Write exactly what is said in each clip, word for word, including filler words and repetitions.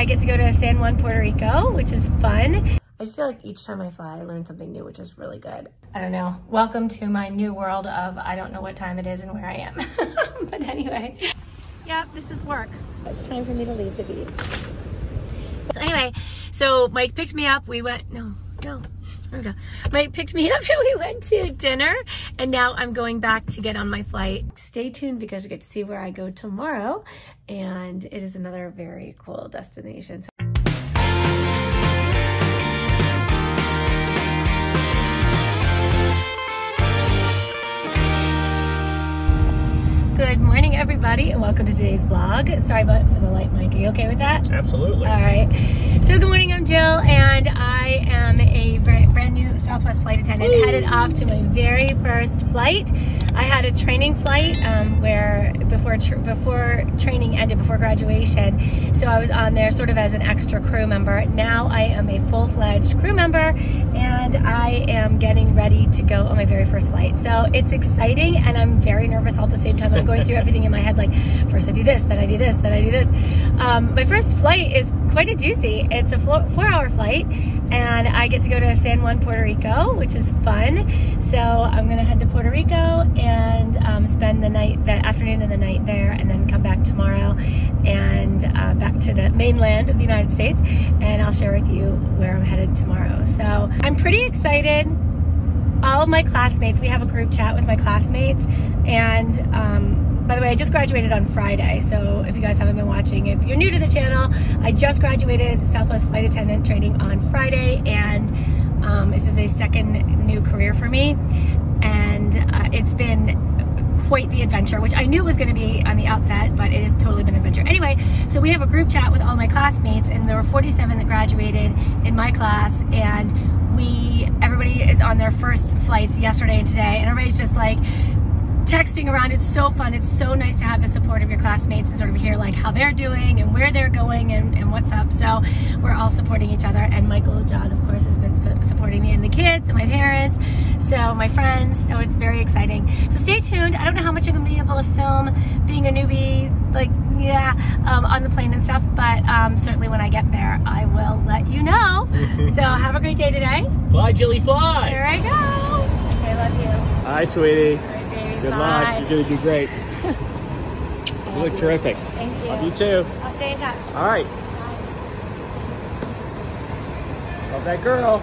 I get to go to San Juan, Puerto Rico, which is fun. I just feel like each time I fly, I learn something new, which is really good. I don't know. Welcome to my new world of I don't know what time it is and where I am. But anyway. Yep, this is work. It's time for me to leave the beach. So anyway, so Mike picked me up. We went, no, no, there we go. Mike picked me up and we went to dinner. And now I'm going back to get on my flight. Stay tuned because you get to see where I go tomorrow. And it is another very cool destination. So good morning, everybody, and welcome to today's vlog. Sorry about for the light, Mike. Are you okay with that? Absolutely. All right. So good morning. I'm Jill, and I am a brand new Southwest flight attendant. Ooh. Headed off to my very first flight. I had a training flight um, where before tr before training ended, before graduation. So I was on there sort of as an extra crew member. Now I am a full-fledged crew member, and I am getting ready to go on my very first flight. So it's exciting, and I'm very nervous all at the same time. I'm going through everything in my head, like first I do this, then I do this, then I do this. Um, my first flight is quite a doozy. It's a four-hour flight, and I get to go to San Juan, Puerto Rico, which is fun. So I'm gonna head to Puerto Rico and um, spend the night, the afternoon and the night there, and then come back tomorrow and uh, back to the mainland of the United States, and I'll share with you where I'm headed tomorrow. So I'm pretty excited. All of my classmates, we have a group chat with my classmates, and um, by the way, I just graduated on Friday, so if you guys haven't been watching, if you're new to the channel, I just graduated Southwest Flight Attendant training on Friday, and um, this is a second new career for me, and uh, it's been quite the adventure, which I knew was gonna be on the outset, but it has totally been an adventure. Anyway, so we have a group chat with all my classmates, and there were forty-seven that graduated in my class, and we, everybody is on their first flights yesterday and today, and everybody's just like texting around. It's so fun. It's so nice to have the support of your classmates and sort of hear like how they're doing and where they're going and, and what's up. So we're all supporting each other, and Michael John, of course, has been supporting me and the kids and my parents, so my friends. So it's very exciting. So stay tuned. I don't know how much I'm gonna be able to film being a newbie, like yeah, um, on the plane and stuff, but um, certainly when I get there, I will let you know. So have a great day today. Fly, Jilly, fly. Here I go. I love you. Bye, sweetie. Right, baby. Good bye. Luck. You're gonna do great. You look terrific. Thank you. Love you too. I'll stay in touch. All right. Bye. Love that girl.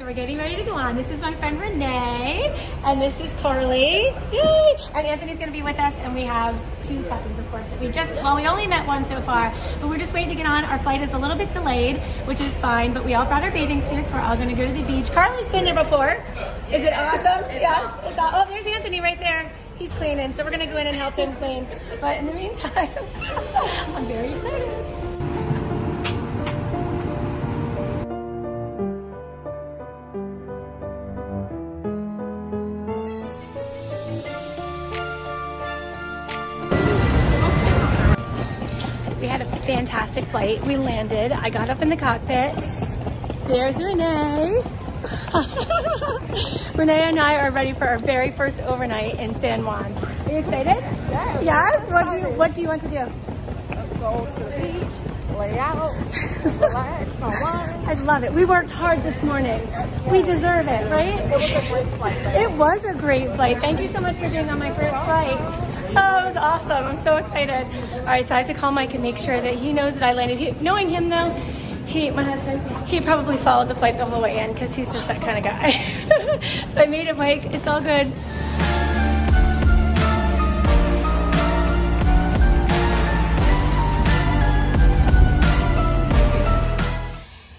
We're getting ready to go on. This is my friend Renee, and this is Carly. Yay! And Anthony's gonna be with us, and we have two cousins, of course. We just, well, we only met one so far, but we're just waiting to get on. Our flight is a little bit delayed, which is fine, but we all brought our bathing suits. We're all gonna go to the beach. Carly's been there before. Is it awesome? It's yes. Awesome. It's all, oh, there's Anthony right there. He's cleaning, so we're gonna go in and help him clean. But in the meantime, I'm very excited. Fantastic flight. We landed. I got up in the cockpit. There's Renee. Renee and I are ready for our very first overnight in San Juan. Are you excited? Yes. Yes? What do you, what do you want to do? Go to the beach, lay out, relax, I love it. We worked hard this morning. We deserve it, right? It was a great flight. Right? It was a great flight. Thank you so much for being on my first flight. Oh, it was awesome. I'm so excited. All right, so I have to call Mike and make sure that he knows that I landed. He, knowing him, though, he, my husband, he probably followed the flight the whole way in because he's just that kind of guy. So I made it, Mike. It's all good.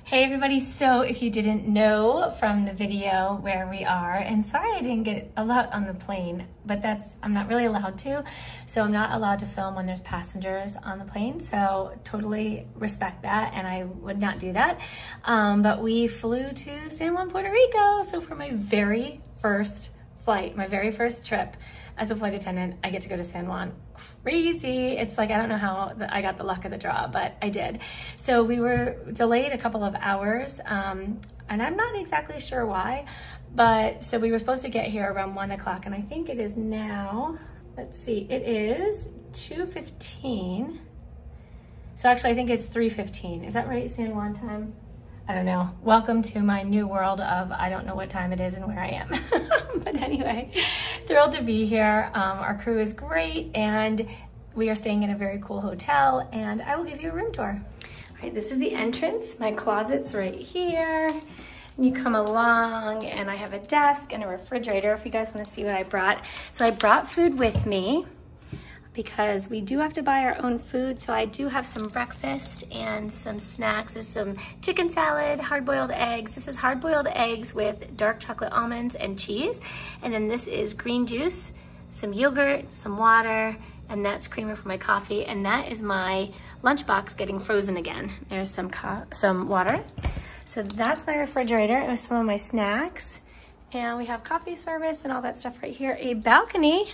Hey everybody, so if you didn't know from the video where we are, and sorry I didn't get a lot on the plane, but that's, I'm not really allowed to, so I'm not allowed to film when there's passengers on the plane, so totally respect that, and I would not do that, um, but we flew to San Juan, Puerto Rico, so for my very first flight, my very first trip, as a flight attendant, I get to go to San Juan. Crazy. It's like, I don't know how I got the luck of the draw, but I did. So we were delayed a couple of hours, um, and I'm not exactly sure why, but so we were supposed to get here around one o'clock, and I think it is now, let's see, it is two fifteen. So actually I think it's three fifteen. Is that right, San Juan time? I don't know. Welcome to my new world of I don't know what time it is and where I am. But anyway, thrilled to be here. Um, our crew is great and we are staying in a very cool hotel, and I will give you a room tour. All right, this is the entrance. My closet's right here. You come along and I have a desk and a refrigerator if you guys want to see what I brought. So I brought food with me because we do have to buy our own food. So I do have some breakfast and some snacks. There's some chicken salad, hard-boiled eggs. This is hard-boiled eggs with dark chocolate almonds and cheese. And then this is green juice, some yogurt, some water, and that's creamer for my coffee. And that is my lunchbox getting frozen again. There's some co- some water. So that's my refrigerator with some of my snacks. And we have coffee service and all that stuff right here. A balcony.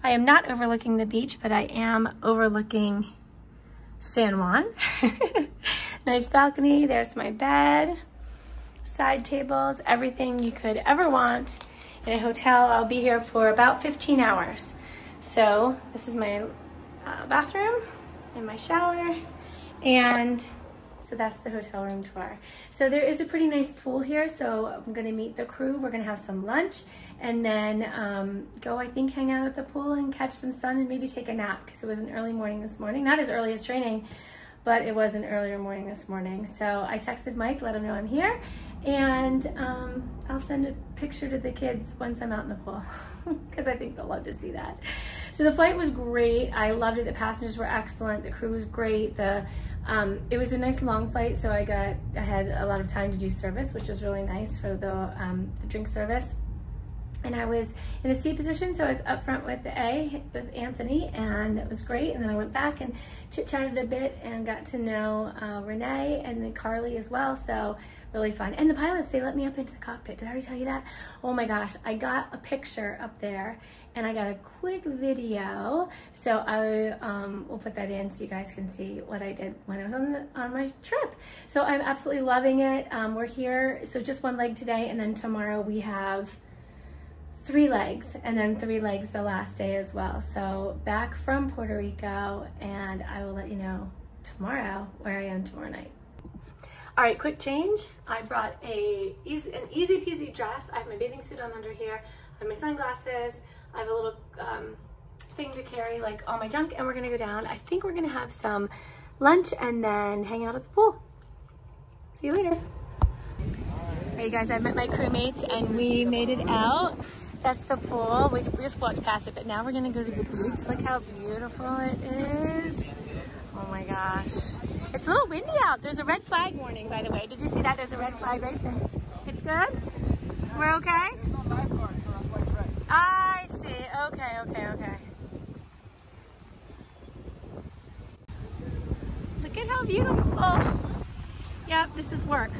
I am not overlooking the beach, but I am overlooking San Juan. Nice balcony. There's my bed, side tables, everything you could ever want. In a hotel, I'll be here for about fifteen hours. So this is my uh, bathroom and my shower, and so that's the hotel room tour. So there is a pretty nice pool here, so I'm gonna meet the crew. We're gonna have some lunch and then um, go, I think, hang out at the pool and catch some sun and maybe take a nap, because it was an early morning this morning. Not as early as training, but it was an earlier morning this morning. So I texted Mike, let him know I'm here, and um, I'll send a picture to the kids once I'm out in the pool, because I think they'll love to see that. So the flight was great. I loved it. The passengers were excellent. The crew was great. The Um, it was a nice long flight, so I got I had a lot of time to do service, which was really nice for the, um, the drink service. And I was in the seat position, so I was up front with A, with Anthony, and it was great. And then I went back and chit-chatted a bit and got to know uh, Renee and then Carly as well, so really fun. And the pilots, they let me up into the cockpit. Did I already tell you that? Oh my gosh, I got a picture up there and I got a quick video, so I um, will put that in so you guys can see what I did when I was on, the, on my trip. So I'm absolutely loving it. Um, we're here, so just one leg today, and then tomorrow we have three legs, and then three legs the last day as well. So back from Puerto Rico, and I will let you know tomorrow where I am tomorrow night. All right, quick change. I brought a easy, an easy peasy dress. I have my bathing suit on under here. I have my sunglasses. I have a little um, thing to carry, like all my junk, and we're gonna go down. I think we're gonna have some lunch and then hang out at the pool. See you later. All right, you guys, I met my crewmates and we made it out. That's the pool. We just walked past it, but now we're gonna go to the beach. Look how beautiful it is. Oh my gosh. It's a little windy out. There's a red flag warning, by the way. Did you see that? There's a red flag right there. It's good? We're okay? There's no lifeguard, so that's why it's red. I see. Okay, okay, okay. Look at how beautiful. Yep, this is work.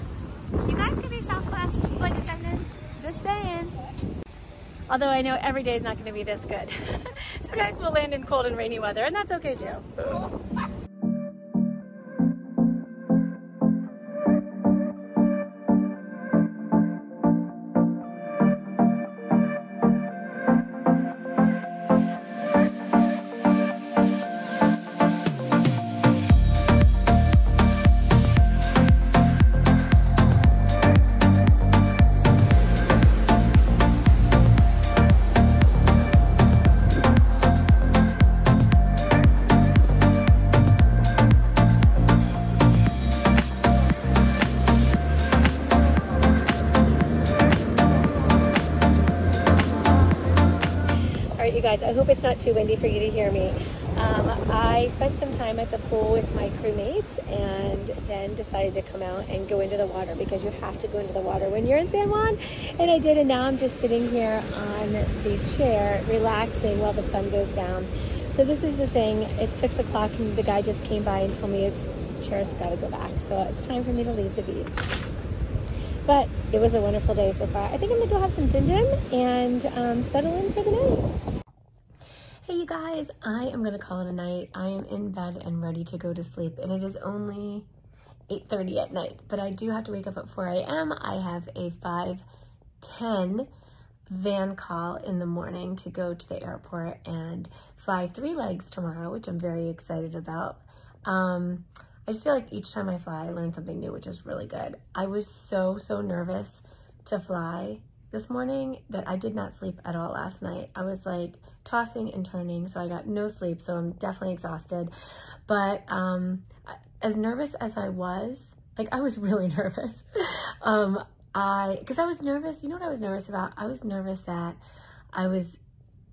You guys can be Southwest flight attendants. Just saying. Although I know every day is not going to be this good. Sometimes we'll land in cold and rainy weather, and that's okay too. Guys, I hope it's not too windy for you to hear me. Um, I spent some time at the pool with my crewmates and then decided to come out and go into the water, because you have to go into the water when you're in San Juan, and I did, and now I'm just sitting here on the chair relaxing while the sun goes down. So this is the thing, it's six o'clock and the guy just came by and told me it's the chairs have got to go back, so it's time for me to leave the beach. But it was a wonderful day so far. I think I'm gonna go have some din din and um, settle in for the night. Hey you guys, I am gonna call it a night. I am in bed and ready to go to sleep, and it is only eight thirty at night, but I do have to wake up at four A M I have a five ten van call in the morning to go to the airport and fly three legs tomorrow, which I'm very excited about. Um, I just feel like each time I fly, I learn something new, which is really good. I was so, so nervous to fly this morning that I did not sleep at all last night. I was like tossing and turning, so I got no sleep, so I'm definitely exhausted. But um, as nervous as I was, like I was really nervous. um, I, because I was nervous, you know what I was nervous about? I was nervous that I was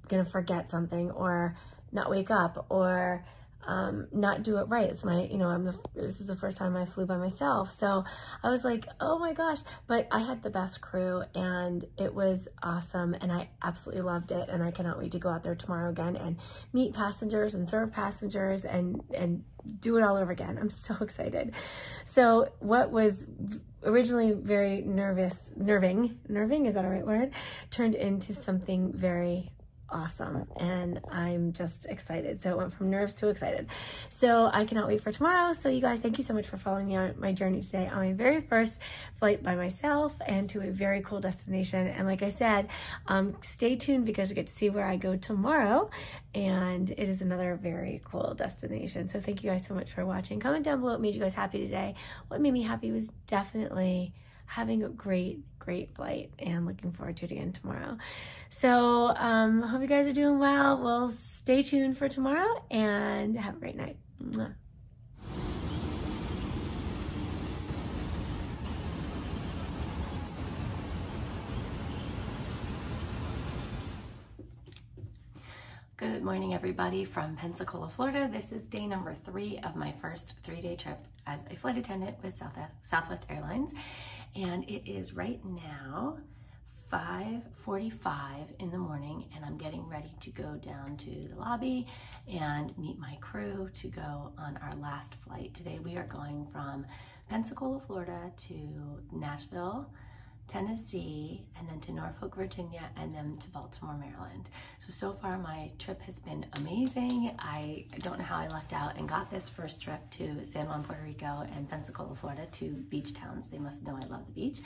gonna forget something or not wake up or um, not do it right. It's my, you know, I'm the, this is the first time I flew by myself. So I was like, oh my gosh, but I had the best crew and it was awesome. And I absolutely loved it. And I cannot wait to go out there tomorrow again and meet passengers and serve passengers and, and do it all over again. I'm so excited. So what was originally very nervous, nerving, nerving, is that a right word? Turned into something very awesome, and I'm just excited. So it went from nerves to excited. So I cannot wait for tomorrow. So you guys, thank you so much for following me on my journey today on my very first flight by myself and to a very cool destination. And like I said, um, stay tuned because you get to see where I go tomorrow, and it is another very cool destination. So thank you guys so much for watching. Comment down below what made you guys happy today. What made me happy was definitely having a great, great flight, and looking forward to it again tomorrow. So um, hope you guys are doing well. Well, stay tuned for tomorrow and have a great night. Mwah. Good morning, everybody, from Pensacola, Florida. This is day number three of my first three-day trip as a flight attendant with Southwest Airlines. And it is right now five forty-five in the morning, and I'm getting ready to go down to the lobby and meet my crew to go on our last flight. Today we are going from Pensacola, Florida to Nashville, Tennessee, and then to Norfolk, Virginia, and then to Baltimore, Maryland. So, so far my trip has been amazing. I don't know how I lucked out and got this first trip to San Juan, Puerto Rico, and Pensacola, Florida, two beach towns. They must know I love the beach.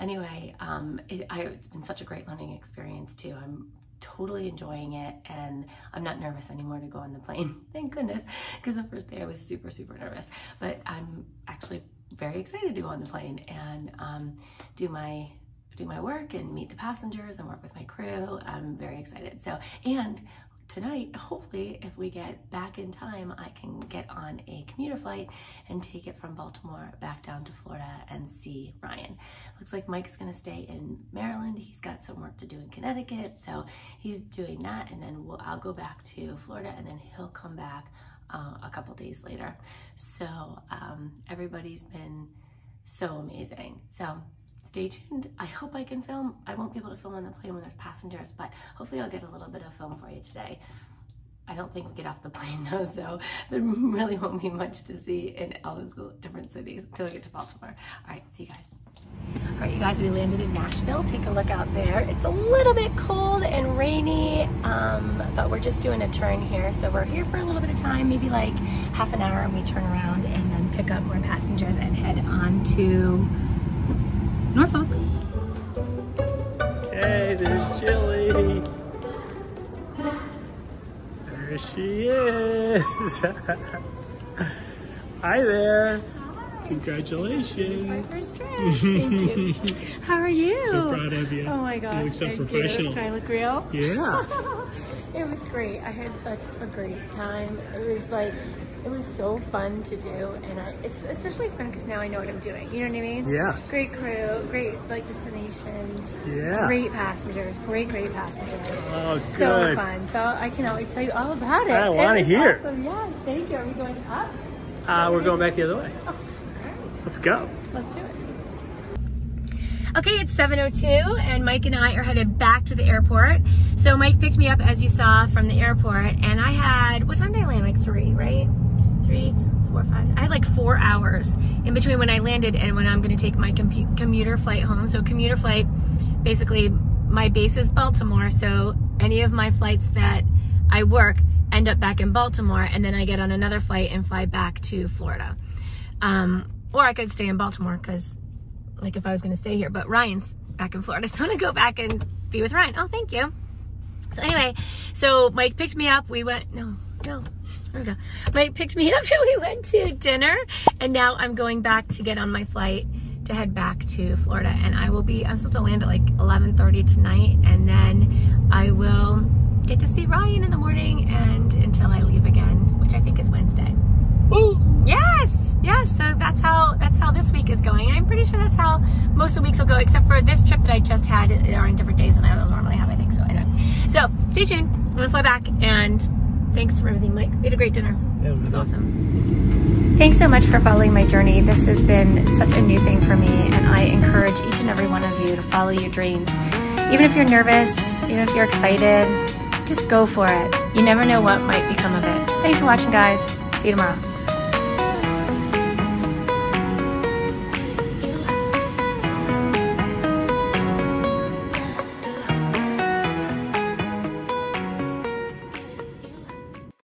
Anyway, um, it, I, it's been such a great learning experience too. I'm totally enjoying it, and I'm not nervous anymore to go on the plane. Thank goodness, because the first day I was super, super nervous, but I'm actually very excited to go on the plane and um, do my do my work and meet the passengers and work with my crew. I'm very excited. So, and tonight, hopefully, if we get back in time, I can get on a commuter flight and take it from Baltimore back down to Florida and see Ryan. Looks like Mike's gonna stay in Maryland. He's got some work to do in Connecticut, so he's doing that, and then we'll, I'll go back to Florida, and then he'll come back Uh, a couple days later. So um, everybody's been so amazing. So stay tuned. I hope I can film. I won't be able to film on the plane when there's passengers, but hopefully I'll get a little bit of film for you today. I don't think we'll get off the plane though, so there really won't be much to see in all those different cities until I get to Baltimore. All right, see you guys. All right, you guys, we landed in Nashville. Take a look out there. It's a little bit cold and rainy, um, but we're just doing a turn here. So we're here for a little bit of time, maybe like half an hour, and we turn around and then pick up more passengers and head on to Norfolk. Hey, there's Jilly. There she is. Hi there. Congratulations. This is my first trip. Thank you. How are you? So proud of you. Oh my gosh. You look so thank professional. You. Do I look real? Yeah. It was great. I had such a great time. It was like, it was so fun to do. And I, it's especially fun because now I know what I'm doing. You know what I mean? Yeah. Great crew, great like destinations. Yeah. Great passengers, great, great passengers. Oh, good. So fun. So I can always tell you all about it. I want to hear. Awesome. Yes, thank you. Are we going up? Uh, we're going back the other way. Oh. Let's go. Let's do it. Okay, it's seven oh two and Mike and I are headed back to the airport. So Mike picked me up, as you saw, from the airport, and I had, what time did I land? Like three, right? Three, four, five. I had like four hours in between when I landed and when I'm gonna take my com commuter flight home. So commuter flight, basically my base is Baltimore, so any of my flights that I work end up back in Baltimore, and then I get on another flight and fly back to Florida. Um, Or I could stay in Baltimore, because like if I was gonna stay here, but Ryan's back in Florida, so I'm gonna go back and be with Ryan. Oh, thank you. So anyway, so Mike picked me up. We went, no, no, There we go. Mike picked me up and we went to dinner, and now I'm going back to get on my flight to head back to Florida. And I will be, I'm supposed to land at like eleven thirty tonight, and then I will get to see Ryan in the morning and until I leave again, which I think is Wednesday. Ooh. Yes, yes, so that's how that's how this week is going. I'm pretty sure that's how most of the weeks will go, except for this trip that I just had are on different days than I don't normally have, I think, so anyway. So stay tuned, I'm gonna fly back, and thanks for everything, Mike. We had a great dinner. Yeah, it was, it was awesome. Thanks so much for following my journey. This has been such a new thing for me, and I encourage each and every one of you to follow your dreams. Even if you're nervous, even if you're excited, just go for it. You never know what might become of it. Thanks for watching, guys. See you tomorrow.